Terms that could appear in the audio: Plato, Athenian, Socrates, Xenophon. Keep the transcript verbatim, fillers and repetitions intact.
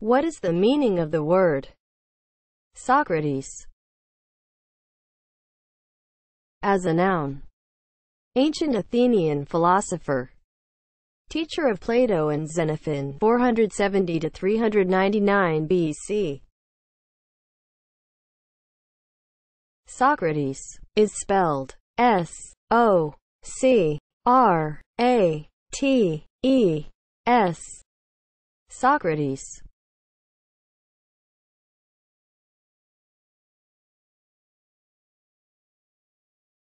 What is the meaning of the word Socrates as a noun? Ancient Athenian philosopher, teacher of Plato and Xenophon, four seventy to three ninety-nine B C. Socrates is spelled S O C R A T E S. Socrates.